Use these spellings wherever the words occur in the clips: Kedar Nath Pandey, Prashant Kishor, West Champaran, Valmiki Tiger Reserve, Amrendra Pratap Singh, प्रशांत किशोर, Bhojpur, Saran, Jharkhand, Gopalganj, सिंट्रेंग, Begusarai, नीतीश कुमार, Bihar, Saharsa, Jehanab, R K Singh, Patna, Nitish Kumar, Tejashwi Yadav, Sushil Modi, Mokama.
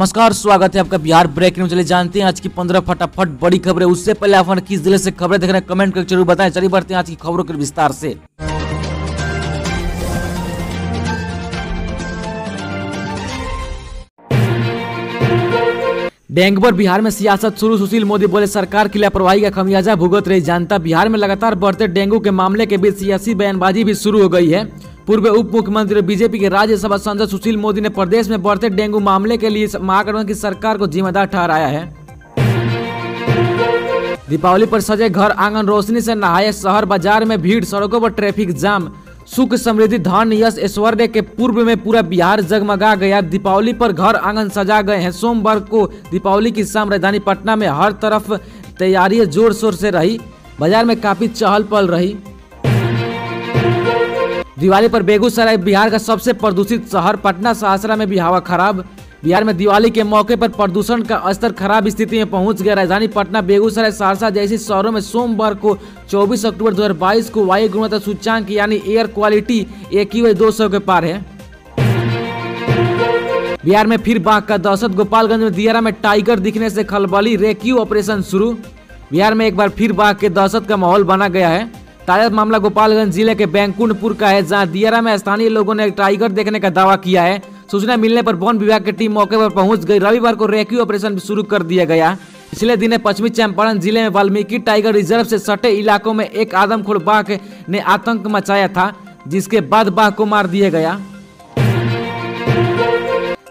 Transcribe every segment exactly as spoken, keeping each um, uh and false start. नमस्कार, स्वागत है आपका बिहार ब्रेक न्यूज। चले जानते हैं आज की पंद्रह फटाफट बड़ी खबरें। उससे पहले आप किस जिले से खबरें देख रहे हैं कमेंट करके जरूर बताएं। चलिए बढ़ते हैं आज की खबरों के विस्तार से। डेंगू पर बिहार में सियासत शुरू, सुशील मोदी बोले सरकार की लापरवाही का खमियाजा भुगत रही जनता। बिहार में लगातार बढ़ते डेंगू के मामले के बीच सियासी बयानबाजी भी शुरू हो गई है। पूर्व उप मुख्यमंत्री और बीजेपी के राज्यसभा सांसद सुशील मोदी ने प्रदेश में बढ़ते डेंगू मामले के लिए महागठबंधन की सरकार को जिम्मेदार ठहराया है। दीपावली पर सजे घर आंगन रोशनी से नहाए शहर, बाजार में भीड़, सड़कों पर ट्रैफिक जाम। सुख समृद्धि धन यश ऐश्वर्य के पूर्व में पूरा बिहार जगमगा गया। दीपावली पर घर आंगन सजा गए हैं। सोमवार को दीपावली की शाम राजधानी पटना में हर तरफ तैयारियां जोर शोर से रही। बाजार में काफी चहल पहल रही। दिवाली पर बेगूसराय बिहार का सबसे प्रदूषित शहर, पटना सहरसा में भी हवा खराब। बिहार में दिवाली के मौके पर प्रदूषण का स्तर खराब स्थिति में पहुंच गया। राजधानी पटना, बेगूसराय, सहरसा जैसे शहरों में सोमवार को चौबीस अक्टूबर दो हज़ार बाईस को वायु गुणवत्ता सूचकांक यानी air quality A Q I दो सौ के पार है। बिहार में फिर बाघ का दहशत, गोपालगंज में दियारा में टाइगर दिखने से खलबली, रेस्क्यू ऑपरेशन शुरू। बिहार में एक बार फिर बाघ के दहशत का माहौल बना गया है। ताजा मामला गोपालगंज जिले के बैंकुंडपुर का है, जहां दियारा में स्थानीय लोगों ने टाइगर देखने का दावा किया है। सूचना मिलने पर वन विभाग की टीम मौके पर पहुंच गई। रविवार को रेस्क्यू ऑपरेशन शुरू कर दिया गया। पिछले दिन पश्चिमी चंपारण जिले में वाल्मीकि टाइगर रिजर्व से सटे इलाकों में एक आदमखोर बाघ ने आतंक मचाया था, जिसके बाद बाघ को मार दिया गया।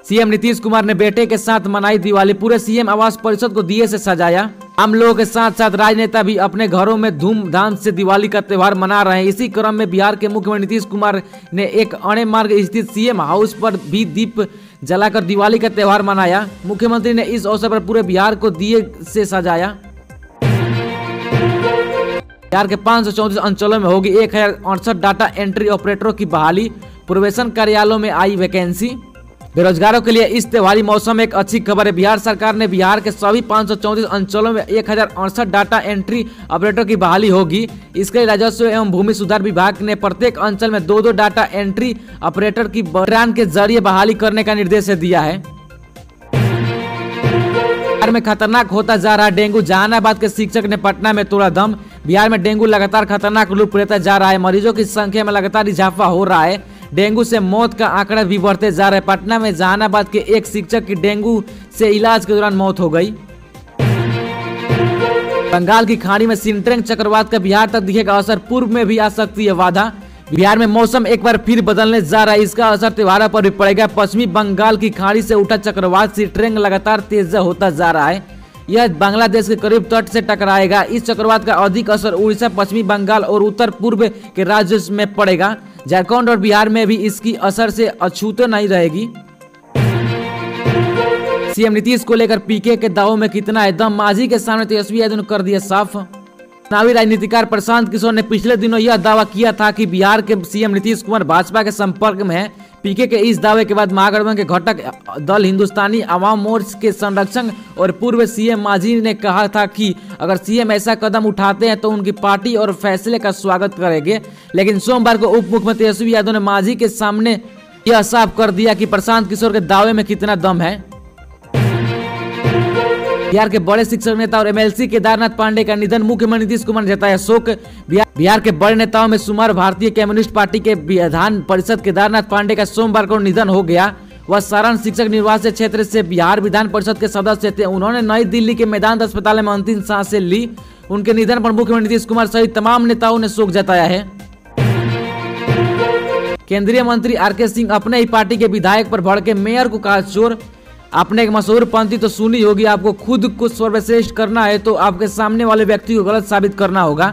सीएम नीतीश कुमार ने बेटे के साथ मनाई दिवाली, पूरे सीएम आवास परिषद को दिए से सजाया। आम लोगों के साथ साथ राजनेता भी अपने घरों में धूमधाम से दिवाली का त्यौहार मना रहे हैं। इसी क्रम में बिहार के मुख्यमंत्री नीतीश कुमार ने एक अणे मार्ग स्थित सीएम हाउस पर भी दीप जलाकर दिवाली का त्यौहार मनाया। मुख्यमंत्री ने इस अवसर पर पूरे बिहार को दिए से सजाया। बिहार के पाँच सौ चौंतीस अंचलों में होगी एक हजार अड़सठ डाटा एंट्री ऑपरेटरों की बहाली, प्रोबेशन कार्यालयों में आई वैकेंसी। बेरोजगारों के लिए इस त्योहारी मौसम में एक अच्छी खबर है। बिहार सरकार ने बिहार के सभी पाँच सौ चौंतीस अंचलों में एक हजार अड़सठ डाटा एंट्री ऑपरेटर की बहाली होगी। इसके लिए राजस्व एवं भूमि सुधार विभाग ने प्रत्येक अंचल में दो दो डाटा एंट्री ऑपरेटर की ट्रेन के जरिए बहाली करने का निर्देश दिया है। बिहार में खतरनाक होता जा रहा डेंगू, जहानाबाद के शिक्षक ने पटना में तोड़ा दम। बिहार में डेंगू लगातार खतरनाक रूप लेता जा रहा है। मरीजों की संख्या में लगातार इजाफा हो रहा है। डेंगू से मौत का आंकड़ा भी बढ़ते जा रहा है। पटना में जहानाबाद के एक शिक्षक की डेंगू से इलाज के दौरान मौत हो गई। बंगाल की खाड़ी में सिंट्रेंग चक्रवात का बिहार तक दिखेगा असर, पूर्व में भी आ सकती है बाधा। बिहार में मौसम एक बार फिर बदलने जा रहा है, इसका असर त्योहारों पर भी पड़ेगा। पश्चिमी बंगाल की खाड़ी से उठा चक्रवात सिंट्रेंग लगातार तेज होता जा रहा है। यह बांग्लादेश के करीब तट से टकराएगा। इस चक्रवात का अधिक असर उड़ीसा, पश्चिमी बंगाल और उत्तर पूर्व के राज्यों में पड़ेगा। झारखंड और बिहार में भी इसकी असर से अछूते नहीं रहेगी। सीएम नीतीश को लेकर पीके के दावों में कितना है दम, मांझी के सामने तेजस्वी यादव ने कर दिया साफ। चुनावी राजनीतिकार प्रशांत किशोर ने पिछले दिनों यह दावा किया था कि बिहार के सीएम नीतीश कुमार भाजपा के संपर्क में हैं। पीके के इस दावे के बाद महागठबंधन के घटक दल हिंदुस्तानी आवाम मोर्चा के संरक्षक और पूर्व सीएम मांझी ने कहा था कि अगर सीएम ऐसा कदम उठाते हैं तो उनकी पार्टी और फैसले का स्वागत करेंगे। लेकिन सोमवार को उप मुख्यमंत्री तेजस्वी यादव ने मांझी के सामने यह साफ कर दिया कि प्रशांत किशोर के दावे में कितना दम है। बिहार के बड़े शिक्षक नेता और एमएलसी केदारनाथ पांडे का निधन, मुख्यमंत्री नीतीश कुमार ने जताया शोक। बिहार के बड़े नेताओं में शुमार भारतीय कम्युनिस्ट पार्टी के विधान परिषद केदारनाथ पांडे का सोमवार को निधन हो गया। वह सारण शिक्षक निर्वाचन क्षेत्र से बिहार विधान परिषद के सदस्य थे। उन्होंने नई दिल्ली के मैदान अस्पताल में अंतिम सांसें ली। उनके निधन पर मुख्यमंत्री नीतीश कुमार सहित तमाम नेताओं ने शोक जताया है। केंद्रीय मंत्री आर के सिंह अपने ही पार्टी के विधायक पर भड़के, मेयर को कहा चोर। आपने एक मशहूर पंक्ति तो सुनी होगी, आपको खुद को सर्वश्रेष्ठ करना है तो आपके सामने वाले व्यक्ति को गलत साबित करना होगा।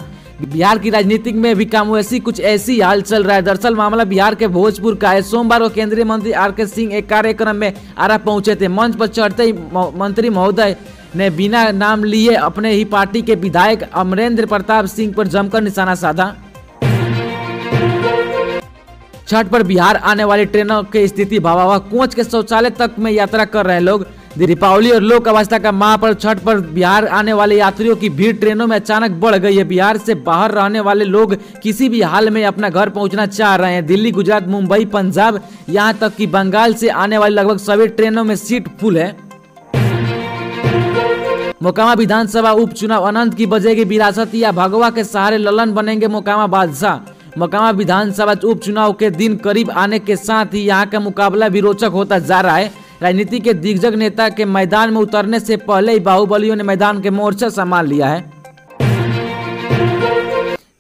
बिहार की राजनीति में भी कामवैसी कुछ ऐसी हाल चल रहा है। दरअसल मामला बिहार के भोजपुर का है। सोमवार को केंद्रीय मंत्री आर के सिंह एक कार्यक्रम में आरा पहुंचे थे। मंच पर चढ़ते ही मंत्री महोदय ने बिना नाम लिए अपने ही पार्टी के विधायक अमरेंद्र प्रताप सिंह पर जमकर निशाना साधा। छठ पर बिहार आने वाली ट्रेनों की स्थिति भयावह, कोच के शौचालय तक में यात्रा कर रहे लोग। दीपावली और लोक आस्था का माह पर छठ पर बिहार आने वाले यात्रियों की भीड़ ट्रेनों में अचानक बढ़ गई है। बिहार से बाहर रहने वाले लोग किसी भी हाल में अपना घर पहुंचना चाह रहे हैं। दिल्ली, गुजरात, मुंबई, पंजाब, यहां तक कि बंगाल से आने वाली लगभग सभी ट्रेनों में सीट फुल है। मोकामा विधानसभा उपचुनाव अनंत की बजेगी विरासत या भगवा के सहारे ललन बनेंगे मोकामा बादशाह। मोकामा विधानसभा उपचुनाव के दिन करीब आने के साथ ही यहाँ का मुकाबला भी रोचक होता जा रहा है। राजनीति के दिग्गज नेता के मैदान में उतरने से पहले ही बाहुबलियों ने मैदान के मोर्चा संभाल लिया है।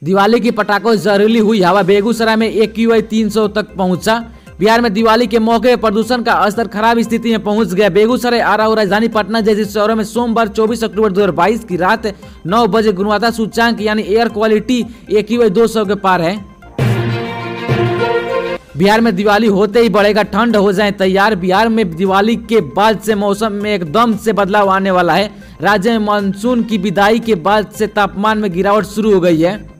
दिवाली की पटाखों जहरीली हुई हवा, बेगूसराय में एक क्यूआई तीन सौ तक पहुंचा। बिहार में दिवाली के मौके पर प्रदूषण का स्तर खराब स्थिति में पहुंच गया। बेगूसराय, आरा और राजधानी पटना जैसे शहरों में सोमवार चौबीस अक्टूबर दो हज़ार बाईस की रात नौ बजे गुणवत्ता सूचकांक यानी एयर क्वालिटी एक्यूआई दो सौ के पार है। बिहार में दिवाली होते ही बढ़ेगा ठंड, हो जाए तैयार। बिहार में दिवाली के बाद से मौसम में एकदम से बदलाव आने वाला है। राज्य में मानसून की विदाई के बाद से तापमान में गिरावट शुरू हो गई है।